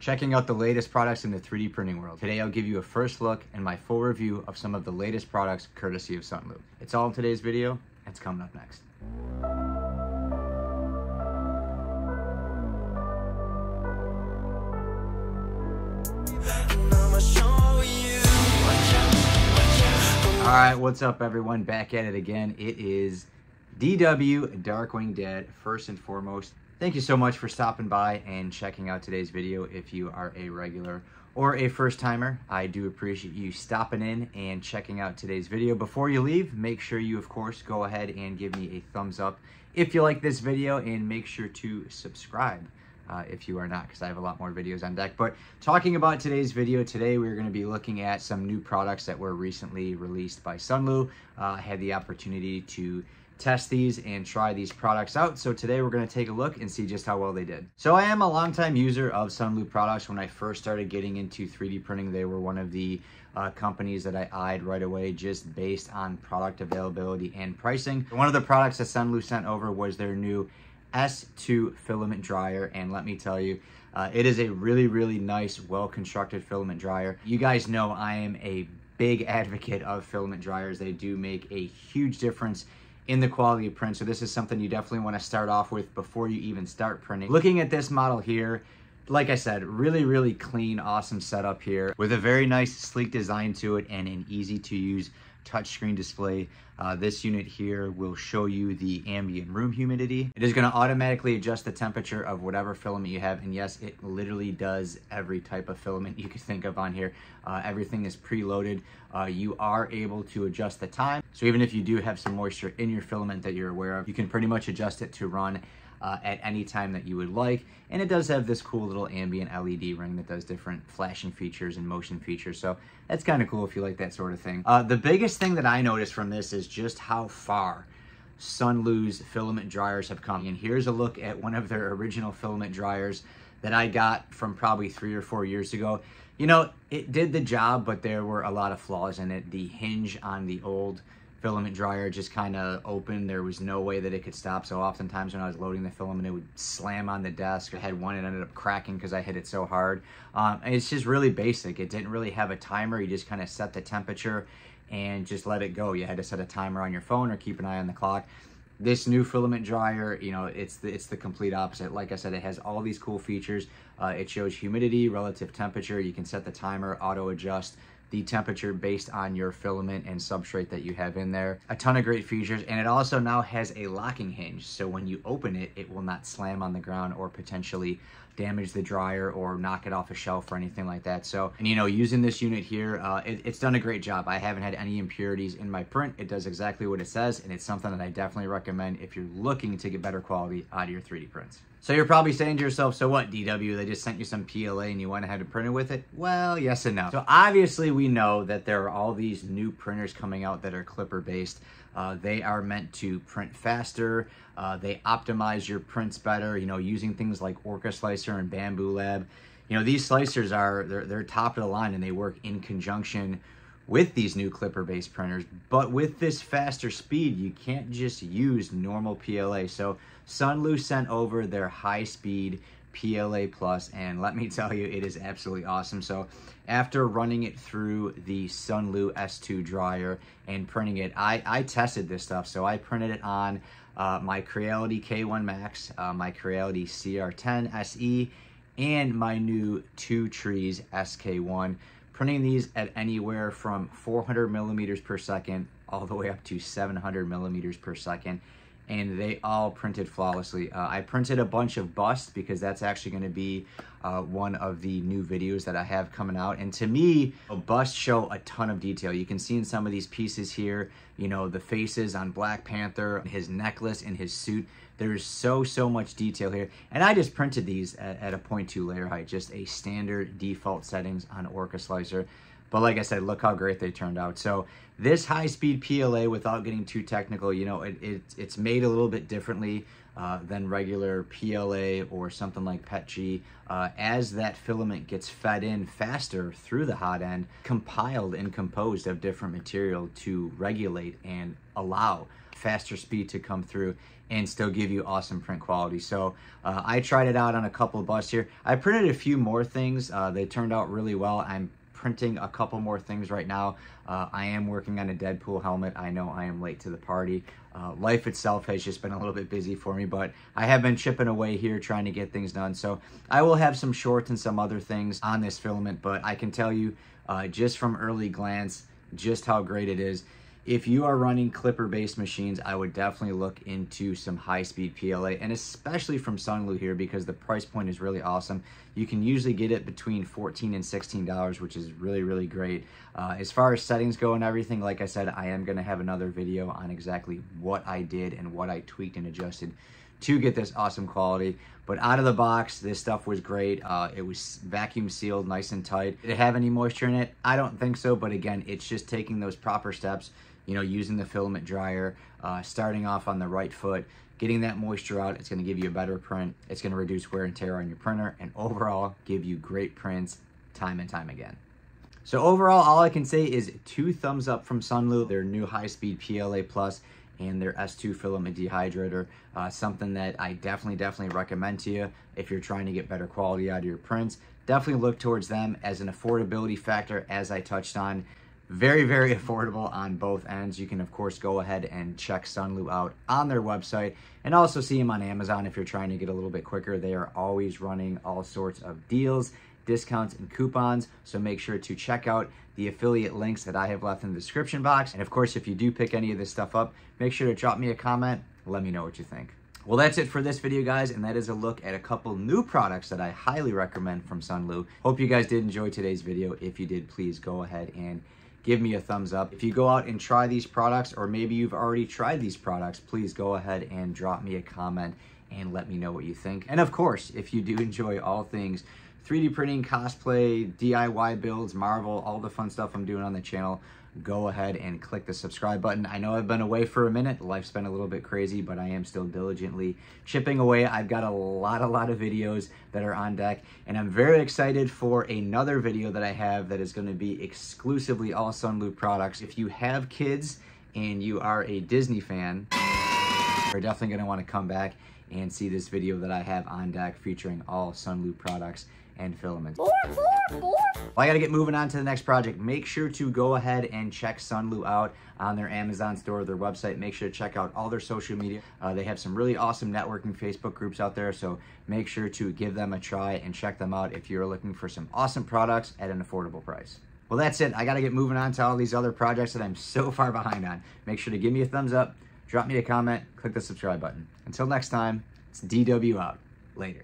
checking out the latest products in the 3D printing world. Today, I'll give you a first look and my full review of some of the latest products courtesy of Sunlu. It's all in today's video. It's coming up next. All right, what's up everyone? Back at it again. It is DW Darkwing Dad first and foremost. Thank you so much for stopping by and checking out today's video. If you are a regular or a first timer, I do appreciate you stopping in and checking out today's video. Before you leave, make sure you, of course, go ahead and give me a thumbs up if you like this video, and make sure to subscribe if you are not, because I have a lot more videos on deck. But talking about today's video, today we're going to be looking at some new products that were recently released by Sunlu. I had the opportunity to test these and try these products out. So today we're going to take a look and see just how well they did. So I am a longtime user of Sunlu products. When I first started getting into 3D printing, they were one of the companies that I eyed right away just based on product availability and pricing. One of the products that Sunlu sent over was their new S2 filament dryer, and let me tell you, it is a really nice, well-constructed filament dryer. You guys know I am a big advocate of filament dryers. They do make a huge difference in the quality of print. So this is something you definitely want to start off with before you even start printing. Looking at this model here, like I said, really clean, awesome setup here with a very nice sleek design to it and an easy to use touchscreen display. This unit here will show you the ambient room humidity. It is going to automatically adjust the temperature of whatever filament you have. And yes, it literally does every type of filament you could think of on here. Everything is preloaded. You are able to adjust the time. So even if you do have some moisture in your filament that you're aware of, you can pretty much adjust it to run at any time that you would like. And it does have this cool little ambient LED ring that does different flashing features and motion features. So that's kind of cool if you like that sort of thing. The biggest thing that I noticed from this is just how far Sunlu's filament dryers have come. And here's a look at one of their original filament dryers that I got from probably 3 or 4 years ago. You know, it did the job, but there were a lot of flaws in it. The hinge on the old filament dryer just kind of opened. There was no way that it could stop. So oftentimes when I was loading the filament, it would slam on the desk. I had one that ended up cracking because I hit it so hard. And it's just really basic. It didn't really have a timer. You just kind of set the temperature and just let it go. You had to set a timer on your phone or keep an eye on the clock. This new filament dryer, you know, it's the complete opposite. Like I said, it has all these cool features. It shows humidity, relative temperature. You can set the timer, auto adjust the temperature based on your filament and substrate that you have in there. A ton of great features, and it also now has a locking hinge. So when you open it, it will not slam on the ground or potentially damage the dryer or knock it off a shelf or anything like that. So, and you know, using this unit here, it's done a great job. I haven't had any impurities in my print. It does exactly what it says, and it's something that I definitely recommend if you're looking to get better quality out of your 3D prints. So you're probably saying to yourself, so what, DW, they just sent you some PLA and you went ahead and printed with it? Well, yes and no. So obviously we know that there are all these new printers coming out that are clipper based. They are meant to print faster. They optimize your prints better, you know, using things like Orca Slicer and Bamboo Lab. You know, these slicers are, they're top of the line, and they work in conjunction with these new clipper-based printers. But with this faster speed, you can't just use normal PLA. So Sunlu sent over their high-speed PLA+, and let me tell you, it is absolutely awesome. So after running it through the Sunlu S2 dryer and printing it, I tested this stuff. So I printed it on my Creality K1 Max, my Creality CR10 SE, and my new Two Trees SK1. Printing these at anywhere from 400 millimeters per second all the way up to 700 millimeters per second, and they all printed flawlessly. I printed a bunch of busts because that's actually going to be one of the new videos that I have coming out. And to me, busts show a ton of detail. You can see in some of these pieces here, you know, the faces on Black Panther, his necklace and his suit. There's so much detail here. And I just printed these at a 0.2 layer height, just a standard default settings on Orca Slicer. But like I said, look how great they turned out. So this high-speed PLA, without getting too technical, you know, it's made a little bit differently. than regular PLA or something like PETG, as that filament gets fed in faster through the hot end, compiled and composed of different material to regulate and allow faster speed to come through and still give you awesome print quality. So I tried it out on a couple of busts here. I printed a few more things. They turned out really well. I'm printing a couple more things right now. I am working on a Deadpool helmet. I know I am late to the party. Life itself has just been a little bit busy for me, but I have been chipping away here trying to get things done. So I will have some shorts and some other things on this filament, but I can tell you just from early glance just how great it is. If you are running clipper-based machines, I would definitely look into some high-speed PLA, and especially from Sunlu here, because the price point is really awesome. You can usually get it between $14 and $16, which is really, really great. As far as settings go and everything, like I said, I am going to have another video on exactly what I did and what I tweaked and adjusted to get this awesome quality. But out of the box, this stuff was great. It was vacuum sealed nice and tight. Did it have any moisture in it? I don't think so, but again, it's just taking those proper steps, you know, using the filament dryer, starting off on the right foot, getting that moisture out. It's gonna give you a better print. It's gonna reduce wear and tear on your printer, and overall give you great prints time and time again. So overall, all I can say is 2 thumbs up from Sunlu, their new high-speed PLA+, and their S2 filament dehydrator, something that I definitely recommend to you if you're trying to get better quality out of your prints. Definitely look towards them as an affordability factor, as I touched on. Very affordable on both ends. You can of course go ahead and check Sunlu out on their website, and also see them on Amazon if you're trying to get a little bit quicker. They are always running all sorts of deals, discounts, and coupons, so make sure to check out the affiliate links that I have left in the description box. And of course, if you do pick any of this stuff up, make sure to drop me a comment, let me know what you think. Well, that's it for this video, guys, and that is a look at a couple new products that I highly recommend from Sunlu. Hope you guys did enjoy today's video. If you did, please go ahead and give me a thumbs up. If you go out and try these products, or maybe you've already tried these products, please go ahead and drop me a comment and let me know what you think. And of course, if you do enjoy all things 3D printing, cosplay, DIY builds, Marvel, all the fun stuff I'm doing on the channel, go ahead and click the subscribe button. I know I've been away for a minute. Life's been a little bit crazy, but I am still diligently chipping away. I've got a lot of videos that are on deck, and I'm very excited for another video that I have that is going to be exclusively all Sunlu products. If you have kids and you are a Disney fan, you're definitely going to want to come back and see this video that I have on deck featuring all Sunlu products and filaments. Well, I gotta get moving on to the next project. Make sure to go ahead and check Sunlu out on their Amazon store, their website. Make sure to check out all their social media. They have some really awesome networking Facebook groups out there, so make sure to give them a try and check them out if you're looking for some awesome products at an affordable price. Well, that's it. I gotta get moving on to all these other projects that I'm so far behind on. Make sure to give me a thumbs up, drop me a comment, click the subscribe button. Until next time, it's DW out. Later.